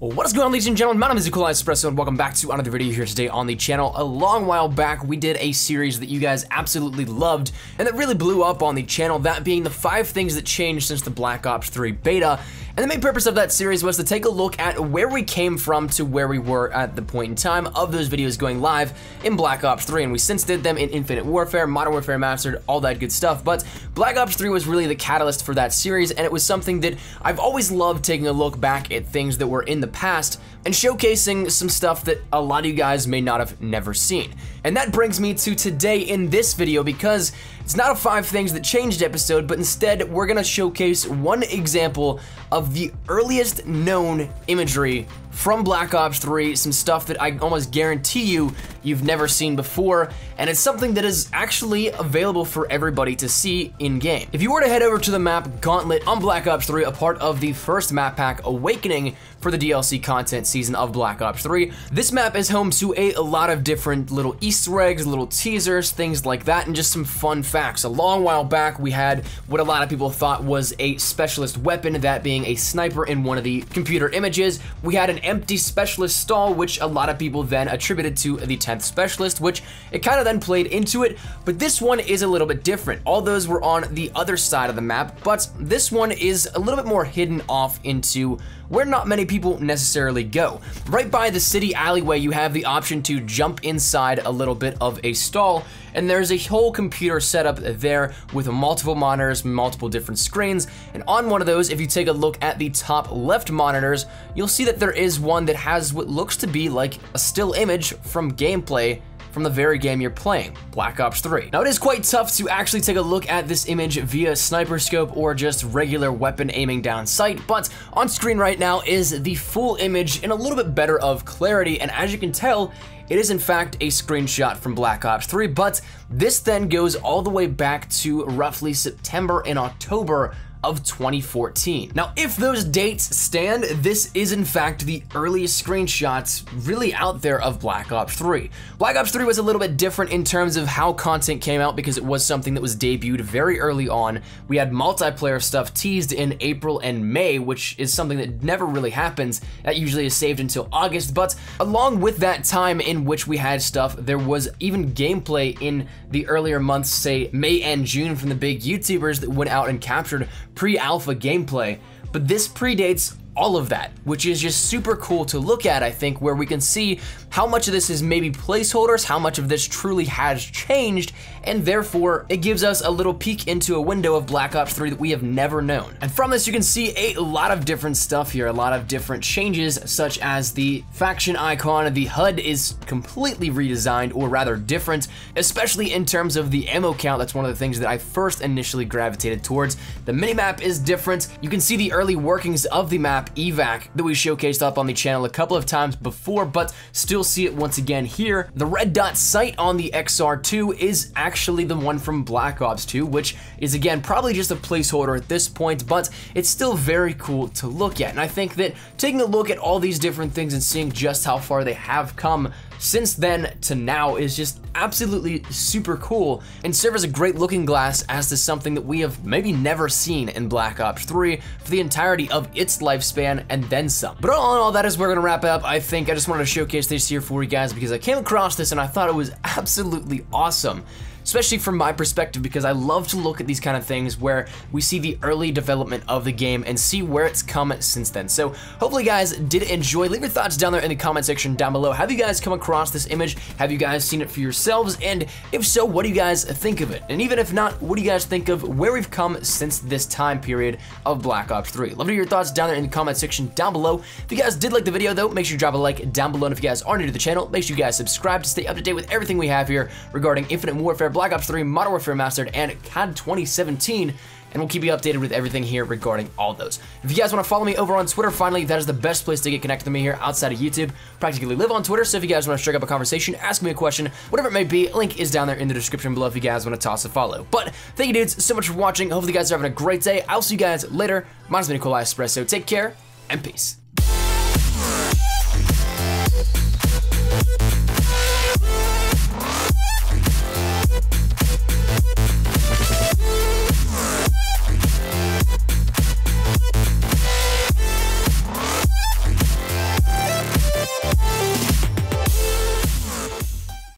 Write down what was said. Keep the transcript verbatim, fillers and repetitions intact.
What is going on, ladies and gentlemen? My name is eColiEspresso and welcome back to another video here today on the channel. A long while back, we did a series that you guys absolutely loved and that really blew up on the channel, that being the five things that changed since the Black Ops three beta. And the main purpose of that series was to take a look at where we came from to where we were at the point in time of those videos going live in Black Ops three. And we since did them in Infinite Warfare, Modern Warfare Mastered, all that good stuff. But Black Ops three was really the catalyst for that series, and it was something that I've always loved, taking a look back at things that were in the past and showcasing some stuff that a lot of you guys may not have never seen. And that brings me to today in this video, because it's not a five things that changed episode, but instead we're gonna showcase one example of the earliest known imagery from Black Ops three, some stuff that I almost guarantee you you've never seen before, and it's something that is actually available for everybody to see in game. If you were to head over to the map Gauntlet on Black Ops three, a part of the first map pack Awakening for the D L C content season of Black Ops three, this map is home to a, a lot of different little Easter eggs, little teasers, things like that, and just some fun facts. A long while back, we had what a lot of people thought was a specialist weapon, that being a sniper in one of the computer images. We had an empty specialist stall, which a lot of people then attributed to the tenth specialist, which it kind of then played into it, but this one is a little bit different. All those were on the other side of the map, but this one is a little bit more hidden off into where not many people necessarily go. Right by the city alleyway, you have the option to jump inside a little bit of a stall, and there's a whole computer setup there with multiple monitors, multiple different screens, and on one of those, if you take a look at the top left monitors, you'll see that there is one that has what looks to be like a still image from gameplay from the very game you're playing, Black Ops three. Now, it is quite tough to actually take a look at this image via sniper scope or just regular weapon aiming down sight, but on screen right now is the full image in a little bit better of clarity, and as you can tell, it is in fact a screenshot from Black Ops three, but this then goes all the way back to roughly September and October of twenty fourteen. Now, if those dates stand, this is in fact the earliest screenshots really out there of Black Ops three. Black Ops three was a little bit different in terms of how content came out, because it was something that was debuted very early on. We had multiplayer stuff teased in April and May, which is something that never really happens. That usually is saved until August, but along with that time in which we had stuff, there was even gameplay in the earlier months, say May and June, from the big YouTubers that went out and captured pre-alpha gameplay, but this predates all of that, which is just super cool to look at, I think, where we can see how much of this is maybe placeholders, how much of this truly has changed, and therefore it gives us a little peek into a window of Black Ops three that we have never known. And from this, you can see a lot of different stuff here, a lot of different changes, such as the faction icon. The H U D is completely redesigned, or rather different, especially in terms of the ammo count. That's one of the things that I first initially gravitated towards. The minimap is different. You can see the early workings of the map Evac that we showcased up on the channel a couple of times before, but still see it once again here. The red dot sight on the X R two is actually the one from Black Ops two, which is again probably just a placeholder at this point, but it's still very cool to look at. And I think that taking a look at all these different things and seeing just how far they have come since then to now is just absolutely super cool, and serve as a great looking glass as to something that we have maybe never seen in Black Ops three for the entirety of its lifespan and then some. But all in all, that is where we're gonna wrap it up. I think I just wanted to showcase this here for you guys, because I came across this and I thought it was absolutely awesome, especially from my perspective, because I love to look at these kind of things where we see the early development of the game and see where it's come since then. So hopefully you guys did enjoy. Leave your thoughts down there in the comment section down below. Have you guys come across this image? Have you guys seen it for yourselves? And if so, what do you guys think of it? And even if not, what do you guys think of where we've come since this time period of Black Ops three? Love to hear your thoughts down there in the comment section down below. If you guys did like the video though, make sure you drop a like down below. And if you guys are new to the channel, make sure you guys subscribe to stay up to date with everything we have here regarding Infinite Warfare, Black Ops three, Modern Warfare Mastered, and CAD twenty seventeen, and we'll keep you updated with everything here regarding all those. If you guys want to follow me over on Twitter, finally, that is the best place to get connected to me here outside of YouTube. Practically live on Twitter, so if you guys want to strike up a conversation, ask me a question, whatever it may be, link is down there in the description below if you guys want to toss a follow. But thank you dudes so much for watching. Hopefully you guys are having a great day. I'll see you guys later. Mine's been eColiEspresso. Take care, and peace.